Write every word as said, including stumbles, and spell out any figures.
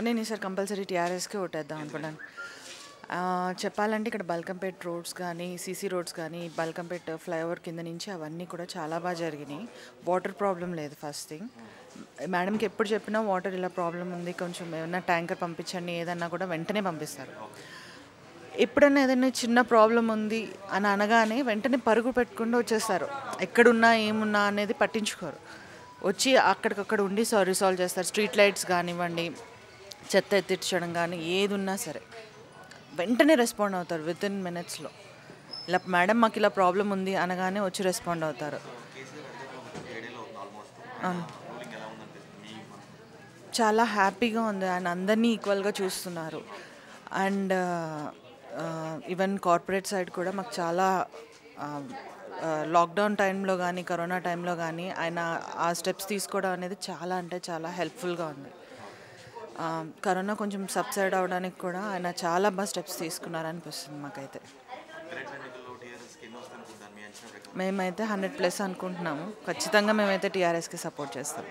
नहीं नहीं sir compulsory TRS के उठा दानपलन చెప్పాలంటే ఇక్కడ బల్కంపేట్ రోడ్స్ కానీ సీసీ రోడ్స్ కానీ బల్కంపేట్ ఫ్లైఓవర్ కింద నుంచి అవన్నీ కూడా చాలా బాగా జరిగినాయి వాటర్ ప్రాబ్లం లేదు ఫస్ట్ థింగ్ మేడంకి ఎప్పుడు చెప్పినా వాటర్ ఇలా ప్రాబ్లం ఉంది కొంచెం ఏమైనా ట్యాంకర్ పంపించండి ఏదన్నా కూడా వెంటనే పంపిస్తారు ఎప్పుడన్నా ఏదైనా చిన్న ప్రాబ్లం ఉంది అని అనగానే వెంటనే పరుగు పెట్టుకుంటూ వచ్చేస్తారు ఎక్కడున్నా ఏమున్నా అనేది పట్టించుకోరు వచ్చి అక్కడికక్కడ ఉండి సారీ సాల్వ్ చేస్తారు స్ట్రీట్ లైట్స్ కానివ్వండి చెత్త ఎత్తించడం కానీ ఏది ఉన్నా సరే వెంటనే రెస్పాండ్ అవుతారు విత్ ఇన్ మినిట్స్లో ఇలా మేడం మాకు ఇలా ప్రాబ్లం ఉంది అనగానే వచ్చి రెస్పాండ్ అవుతారు చాలా హ్యాపీగా ఉంది అండ్ అందరినీ ఈక్వల్గా చూస్తున్నారు అండ్ ఈవెన్ కార్పొరేట్ సైడ్ కూడా మాకు చాలా లాక్డౌన్ టైంలో కానీ కరోనా టైంలో కానీ ఆయన ఆ స్టెప్స్ తీసుకోవడం అనేది చాలా అంటే చాలా హెల్ప్ఫుల్గా ఉంది కరోనా కొంచెం సబ్సైడ్ అవడానికి కూడా ఆయన చాలా బాగా స్టెప్స్ తీసుకున్నారనిపిస్తుంది మాకైతే మేమైతే హండ్రెడ్ ప్లస్ అనుకుంటున్నాము ఖచ్చితంగా మేమైతే టీఆర్ఎస్కి సపోర్ట్ చేస్తాం